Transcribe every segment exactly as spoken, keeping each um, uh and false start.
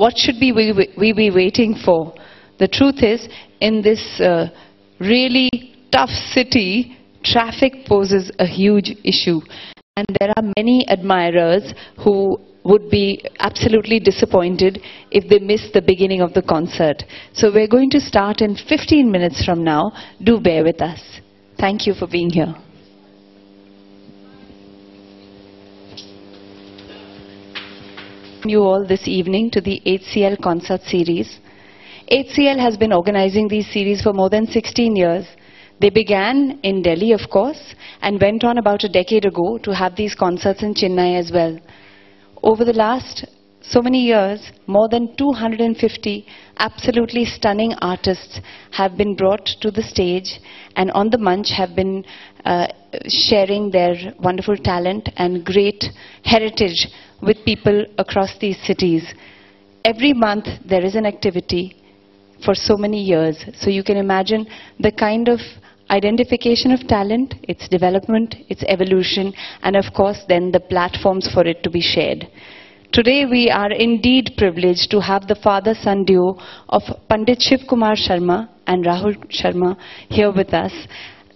What should we, we, we be waiting for? The truth is, in this uh, really tough city, traffic poses a huge issue. And there are many admirers who would be absolutely disappointed if they miss the beginning of the concert. So we're going to start in fifteen minutes from now. Do bear with us. Thank you for being here. You all this evening to the H C L concert series. H C L has been organizing these series for more than sixteen years. They began in Delhi, of course, and went on about a decade ago to have these concerts in Chennai as well. Over the last so many years, more than two hundred fifty absolutely stunning artists have been brought to the stage, and on the munch have been uh, sharing their wonderful talent and great heritage with people across these cities. Every month there is an activity for so many years. So you can imagine the kind of identification of talent, its development, its evolution, and of course then the platforms for it to be shared. Today we are indeed privileged to have the father-son duo of Pandit Shiv Kumar Sharma and Rahul Sharma here with us,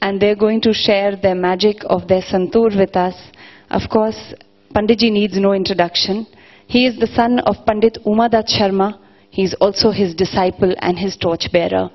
and they're going to share their magic of their santur with us. Of course, Panditji needs no introduction. He is the son of Pandit Umadat Sharma. He is also his disciple and his torchbearer.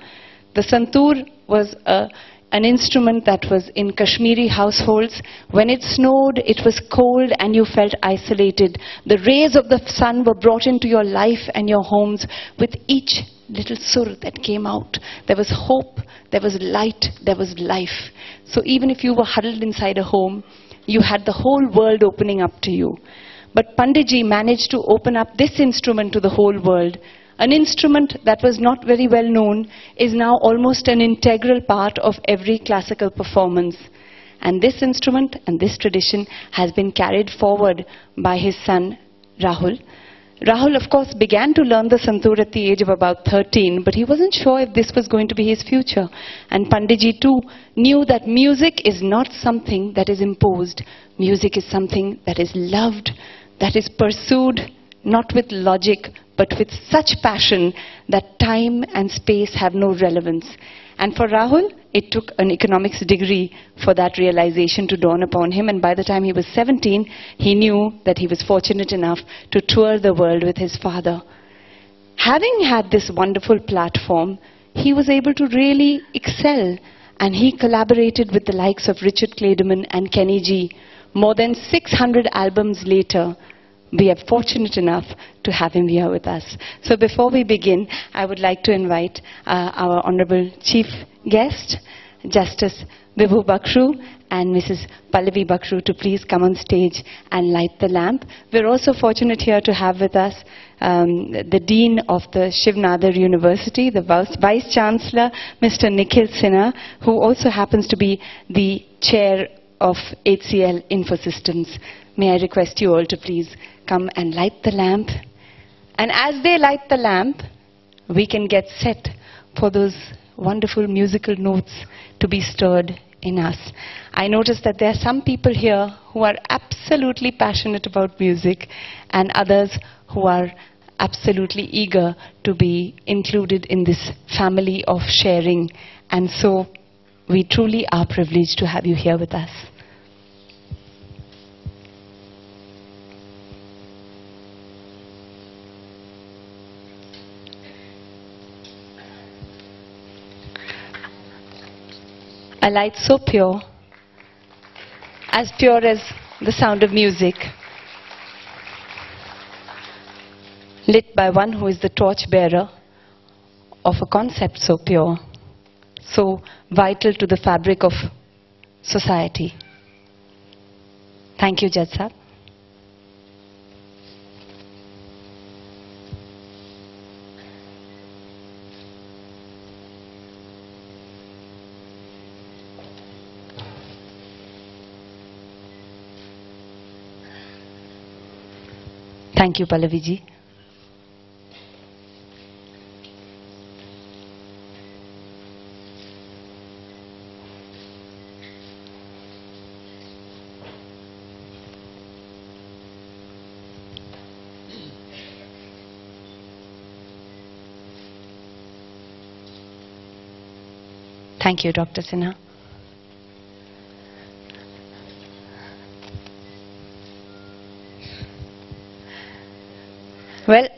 The santur was a an instrument that was in Kashmiri households. When it snowed, it was cold and you felt isolated. The rays of the sun were brought into your life and your homes. With each little sur that came out, there was hope, there was light, there was life. So even if you were huddled inside a home, you had the whole world opening up to you. But Panditji managed to open up this instrument to the whole world. An instrument that was not very well known is now almost an integral part of every classical performance. And this instrument and this tradition has been carried forward by his son, Rahul. Rahul, of course, began to learn the santur at the age of about thirteen, but he wasn't sure if this was going to be his future. And Panditji, too, knew that music is not something that is imposed. Music is something that is loved, that is pursued, not with logic, but with such passion that time and space have no relevance. And for Rahul, it took an economics degree for that realization to dawn upon him. And by the time he was seventeen, he knew that he was fortunate enough to tour the world with his father. Having had this wonderful platform, he was able to really excel. And he collaborated with the likes of Richard Clayderman and Kenny G. More than six hundred albums later, we are fortunate enough to have him here with us. So before we begin, I would like to invite uh, our Honorable Chief Guest, Justice Bibhu Bakhru and Missus Pallavi Bakhru, to please come on stage and light the lamp. We're also fortunate here to have with us um, the Dean of the Shiv Nadar University, the Vice Chancellor, Mister Nikhil Sinha, who also happens to be the Chair of H C L Infosystems. May I request you all to please come and light the lamp. And as they light the lamp, we can get set for those wonderful musical notes to be stirred in us. I notice that there are some people here who are absolutely passionate about music and others who are absolutely eager to be included in this family of sharing. And so we truly are privileged to have you here with us. A light so pure, as pure as the sound of music, lit by one who is the torchbearer of a concept so pure, so vital to the fabric of society. Thank you, Judge Sahab. Thank you, Pallavi ji. Thank you, Doctor Sinha. Well,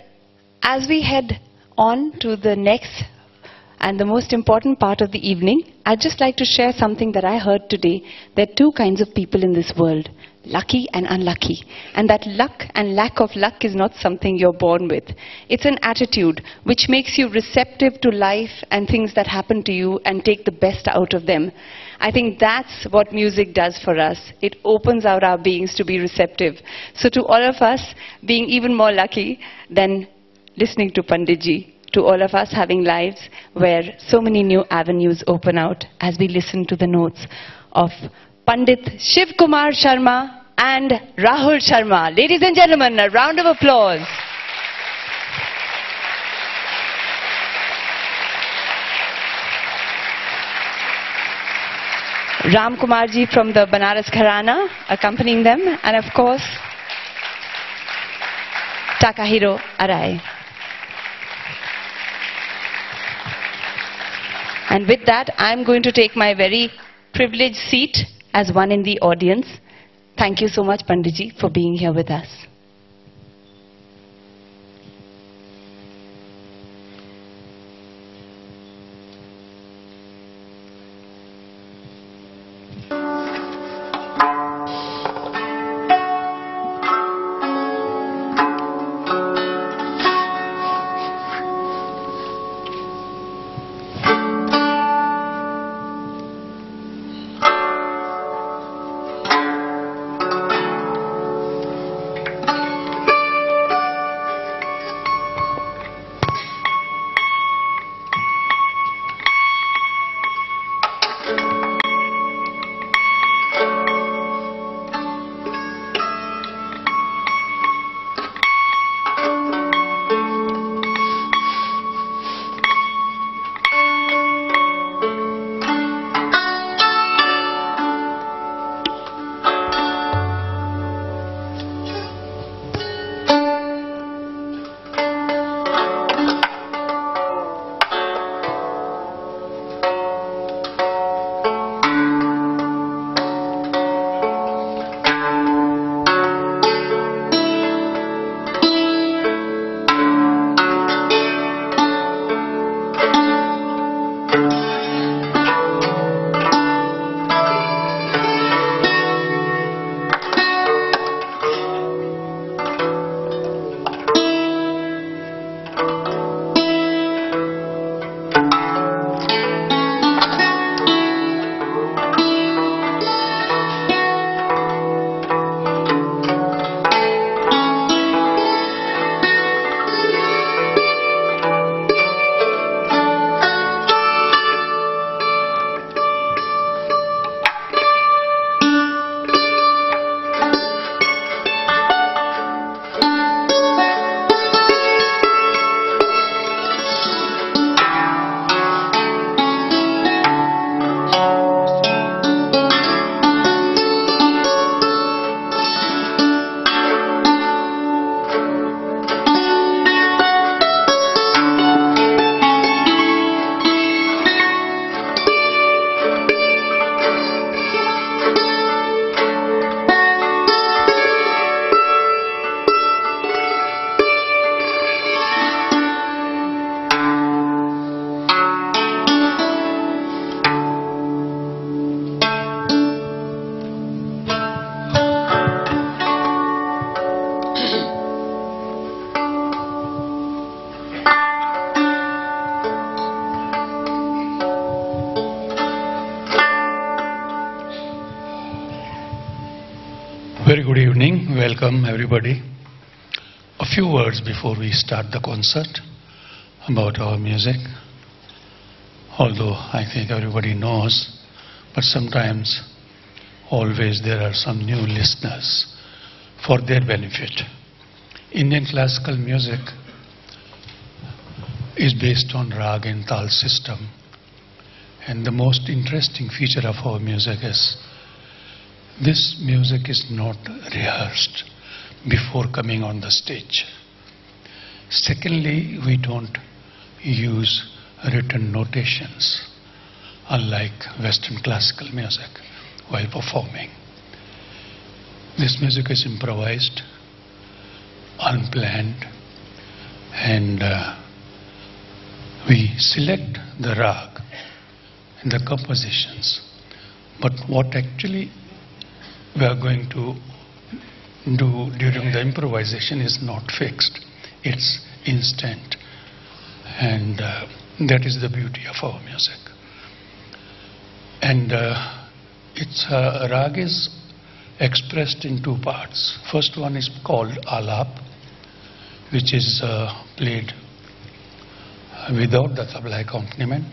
as we head on to the next and the most important part of the evening, I'd just like to share something that I heard today. There are two kinds of people in this world, lucky and unlucky. And that luck and lack of luck is not something you're born with. It's an attitude which makes you receptive to life and things that happen to you and take the best out of them. I think that's what music does for us. It opens out our beings to be receptive. So to all of us, being even more lucky than listening to Pandit Ji, to all of us having lives where so many new avenues open out as we listen to the notes of Pandit Shiv Kumar Sharma and Rahul Sharma. Ladies and gentlemen, a round of applause. Ram Kumar Ji from the Banaras Gharana accompanying them, and of course, Takahiro Arai. And with that, I'm going to take my very privileged seat as one in the audience. Thank you so much, Pandit Ji, for being here with us. Welcome everybody. A few words before we start the concert about our music. Although I think everybody knows, but sometimes always there are some new listeners for their benefit. Indian classical music is based on raga and taal system, and the most interesting feature of our music is this music is not rehearsed before coming on the stage. Secondly, we don't use written notations. unlike Western classical music, while performing. This music is improvised, unplanned, and uh, we select the raga and the compositions. But what actually we are going to do during the improvisation is not fixed. It's instant, and uh, that is the beauty of our music. And uh, it's uh, raga is expressed in two parts. First one is called alap, which is uh, played without the tabla accompaniment,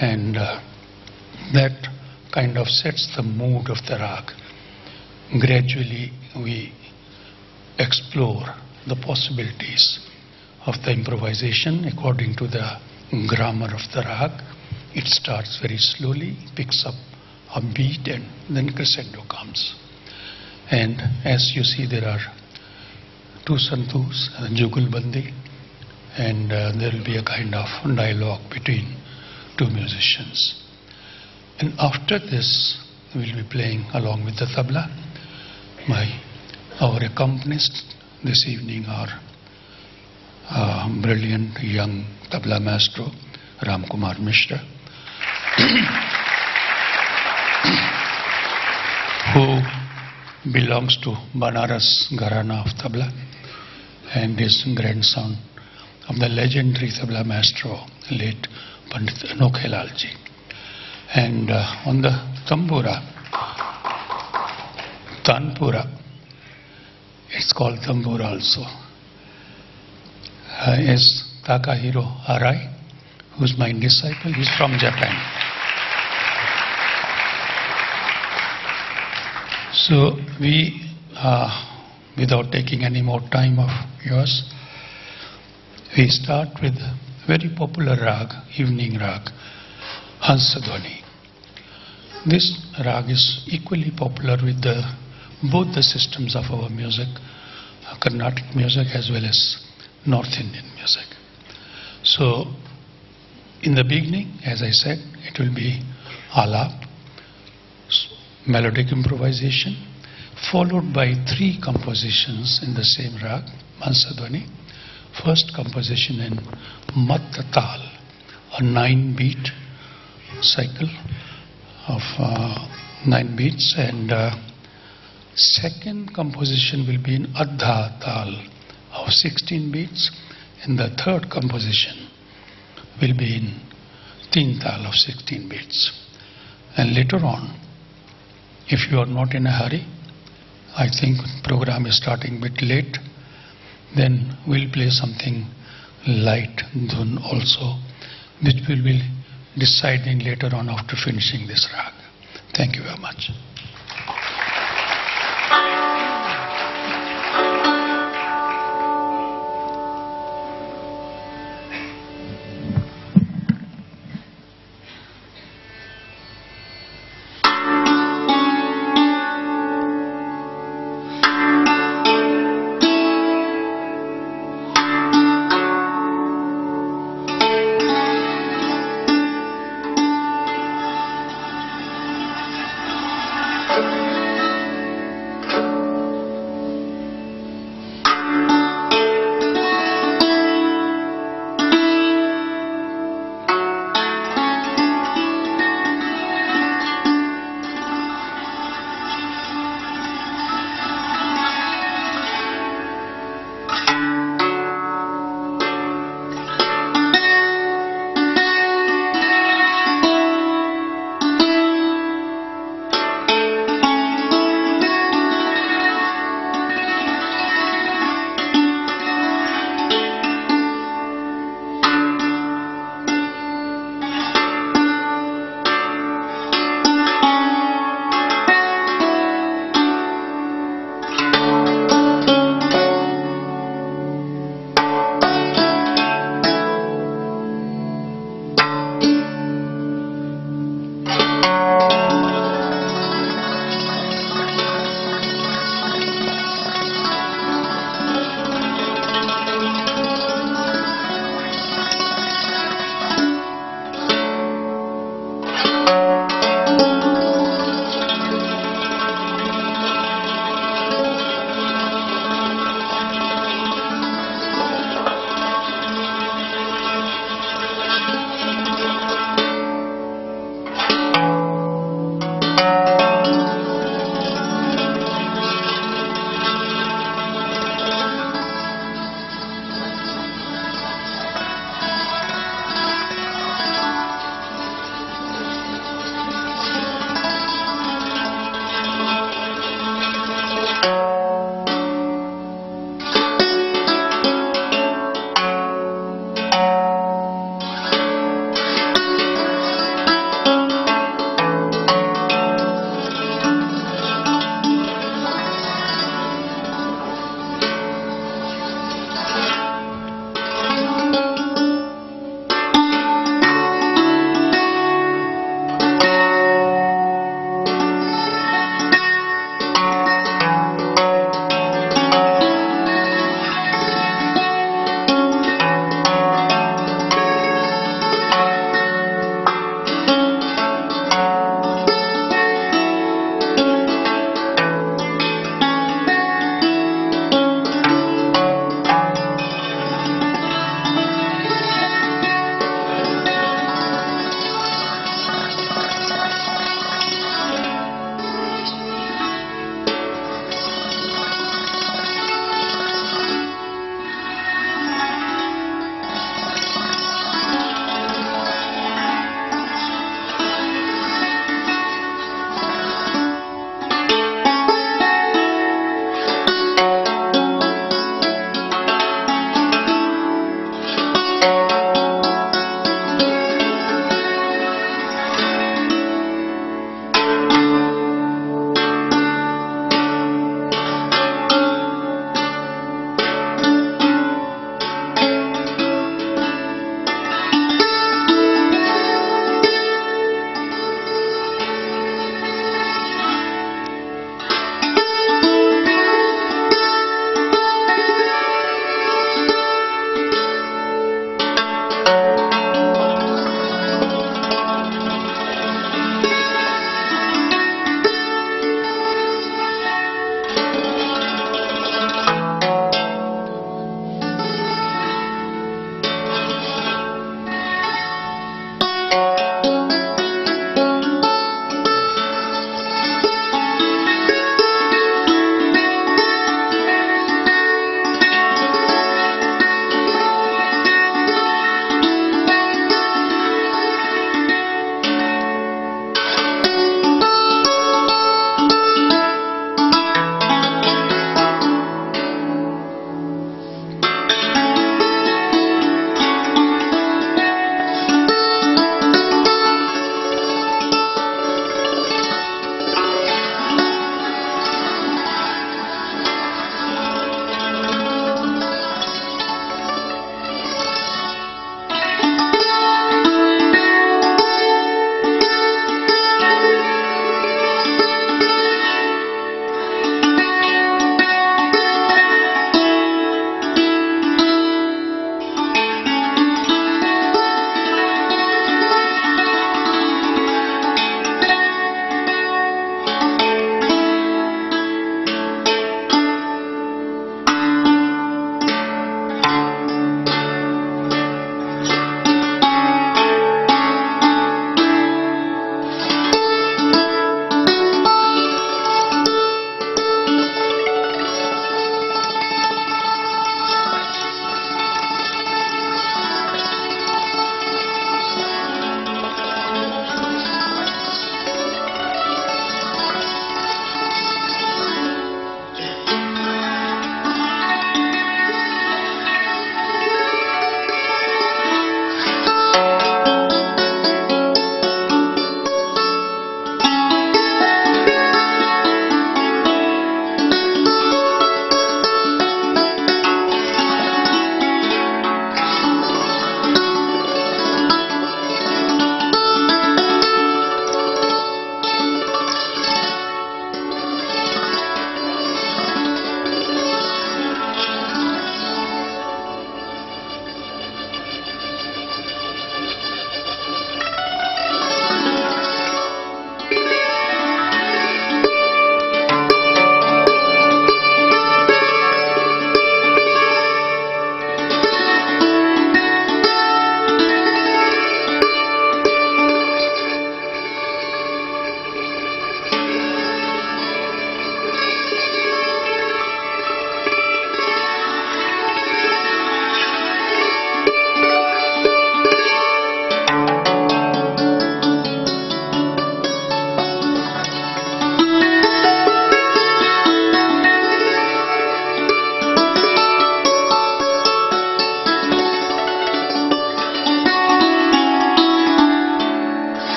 and uh, that kind of sets the mood of the raga. Gradually we explore the possibilities of the improvisation according to the grammar of the raga. It starts very slowly, picks up a beat, and then crescendo comes. And as you see, there are two santoors, jugalbandi, and uh, there will be a kind of dialogue between two musicians. And after this, we'll be playing along with the tabla. My, our accompanists this evening are uh, brilliant young tabla maestro, Ram Kumar Mishra, who belongs to Banaras Gharana of tabla, and is grandson of the legendary tabla maestro, late Pandit Anokhelalji. And uh, on the tambura, tanpura, it's called tambura also, uh, is Takahiro Arai, who's my disciple. He's from Japan. So we, uh, without taking any more time of yours, we start with very popular raga, evening raga, Hansdhwani. This raga is equally popular with the, both the systems of our music, Carnatic music as well as North Indian music. So in the beginning, as I said, it will be alap, melodic improvisation, followed by three compositions in the same raga, Hansdhwani. First composition in matta tal, a nine-beat cycle of uh, nine beats, and uh, second composition will be in adha taal of sixteen beats, and the third composition will be in teen taal of sixteen beats. And later on, if you are not in a hurry, I think program is starting a bit late, then we'll play something light, dhun also, which will be deciding later on after finishing this raga. Thank you very much.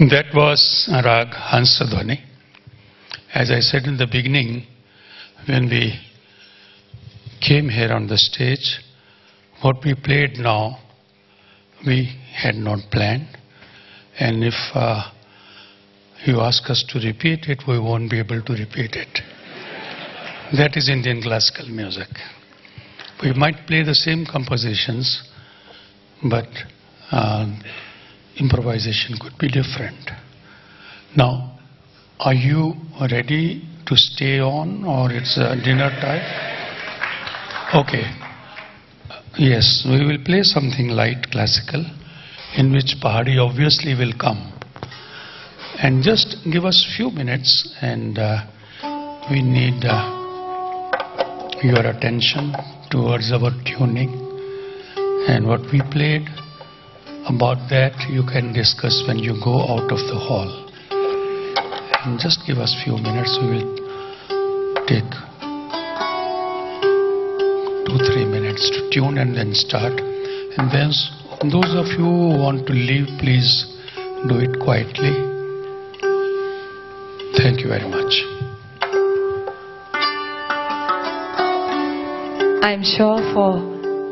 That was rag Hansdhwani. As I said in the beginning, when we came here on the stage, what we played now, we had not planned. And if uh, you ask us to repeat it, we won't be able to repeat it. That is Indian classical music. We might play the same compositions, but uh, improvisation could be different. Now, are you ready to stay on, or it's uh, dinner time? Okay. Yes, we will play something light classical, in which Pahadi obviously will come. And just give us few minutes, and uh, we need uh, your attention towards our tuning, and what we played. About that you can discuss when you go out of the hall. And just give us few minutes, we will take two, three minutes to tune and then start. And then those of you who want to leave, please do it quietly. Thank you very much. I'm sure for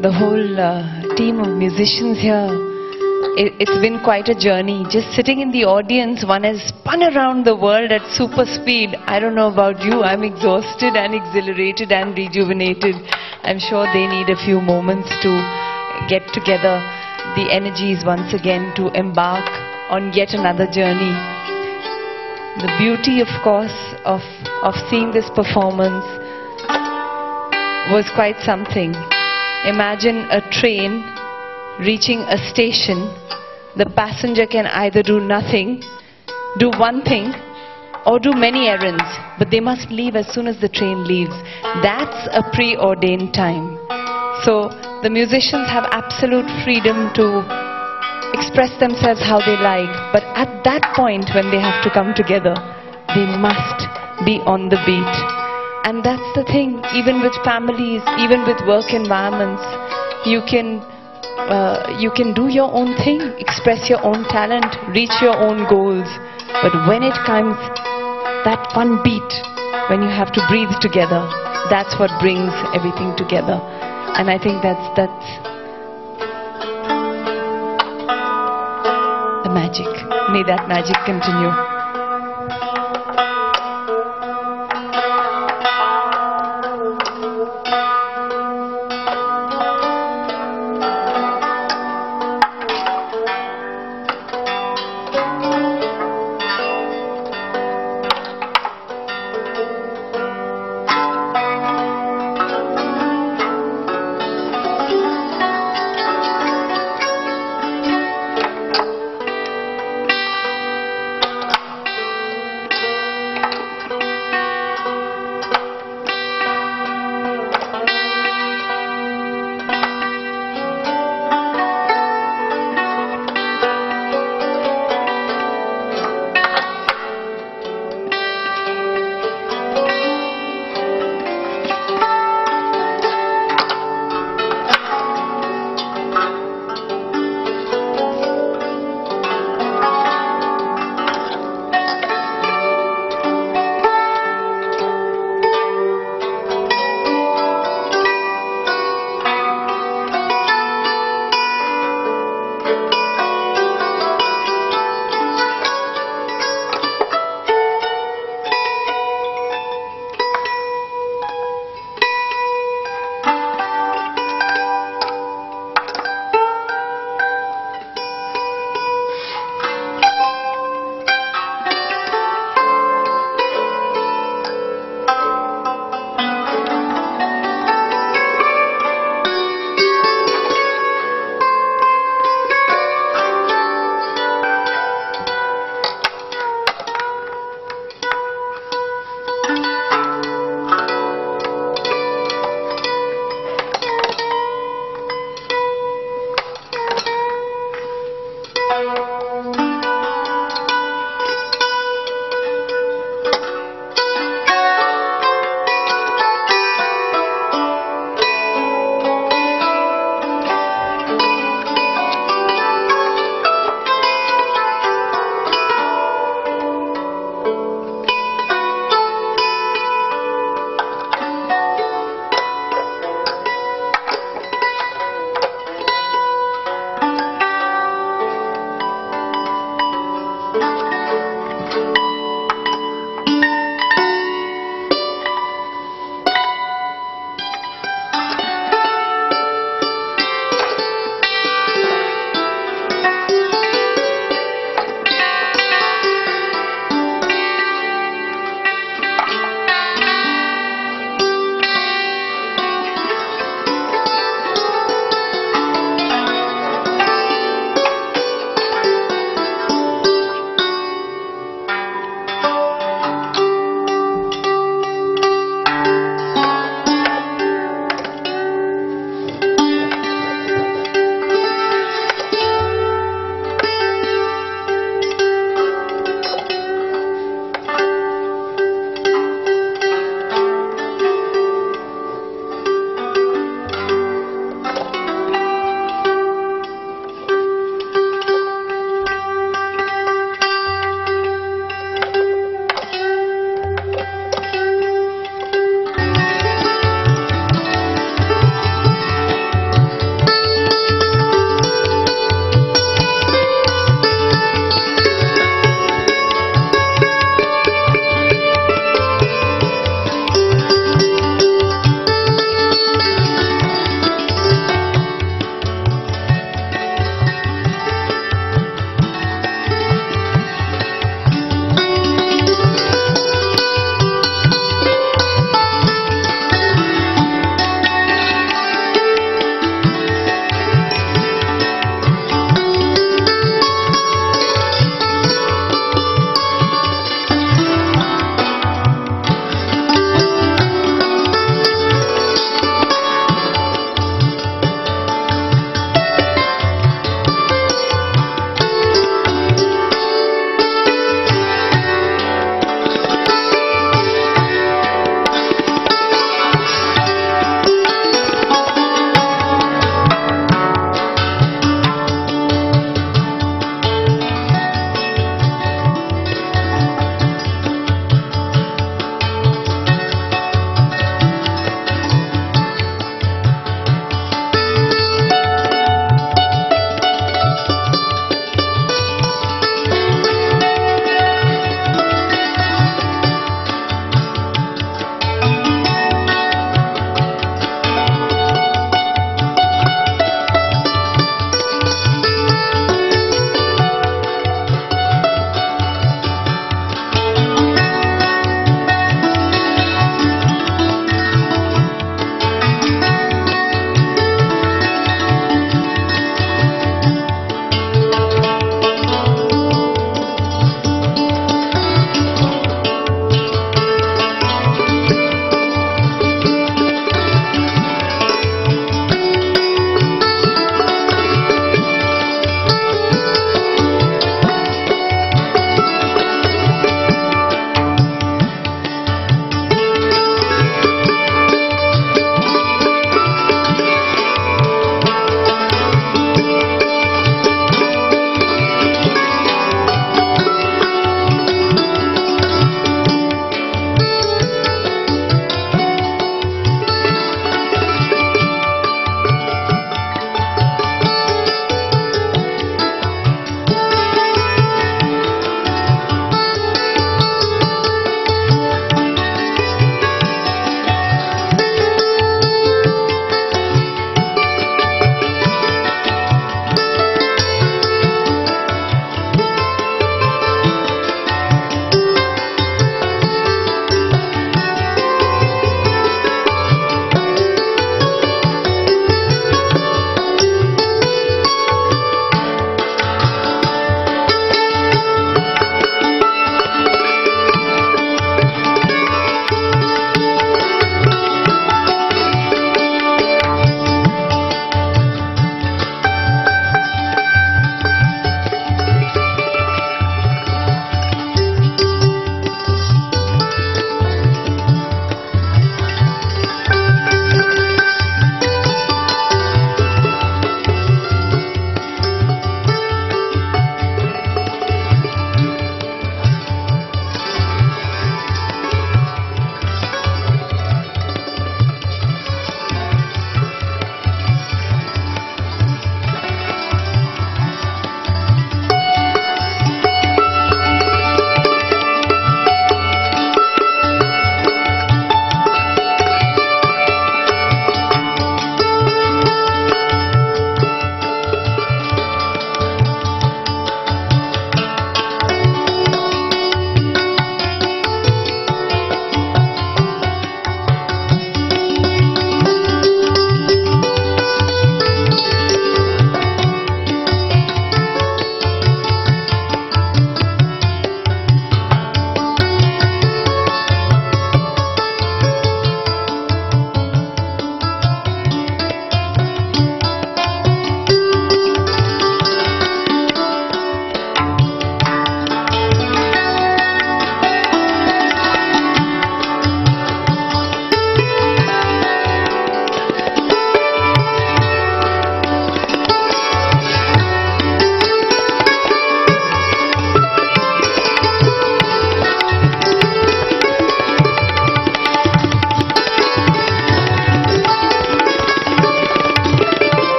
the whole uh, team of musicians here, it's been quite a journey. Just sitting in the audience, one has spun around the world at super speed. I don't know about you, I'm exhausted and exhilarated and rejuvenated. I'm sure they need a few moments to get together the energies once again to embark on yet another journey. The beauty, of course, of, of seeing this performance was quite something. Imagine a train reaching a station. The passenger can either do nothing, do one thing, or do many errands, but they must leave as soon as the train leaves. That's a preordained time. So the musicians have absolute freedom to express themselves how they like, but at that point when they have to come together, they must be on the beat. And that's the thing, even with families, even with work environments, you can Uh, you can do your own thing, express your own talent, reach your own goals. But when it comes, that one beat, when you have to breathe together, that's what brings everything together. And I think that's, that's the magic. May that magic continue.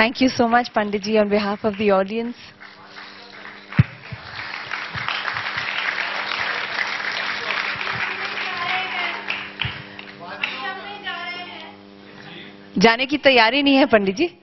Thank you so much, Pandit Ji, on behalf of the audience. जाने की तैयारी नहीं है पंडित जी।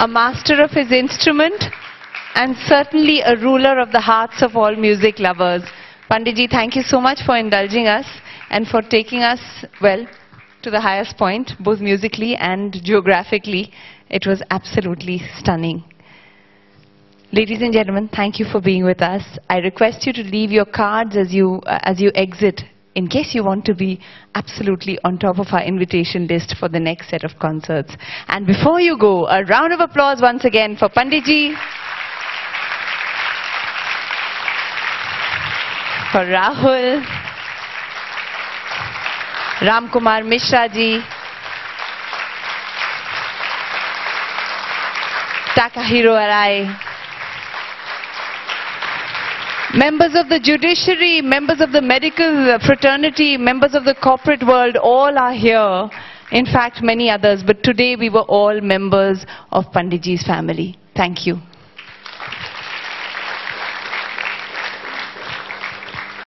a master of his instrument, and certainly a ruler of the hearts of all music lovers. Pandit ji, thank you so much for indulging us and for taking us, well, to the highest point, both musically and geographically. It was absolutely stunning. Ladies and gentlemen, thank you for being with us. I request you to leave your cards as you, uh, as you exit, in case you want to be absolutely on top of our invitation list for the next set of concerts. And before you go, a round of applause once again for Pandit ji, for Rahul, Ram Kumar Mishra ji, Takahiro Arai, members of the judiciary, members of the medical fraternity, members of the corporate world, all are here. In fact, many others. But today we were all members of Pandit ji's family. Thank you.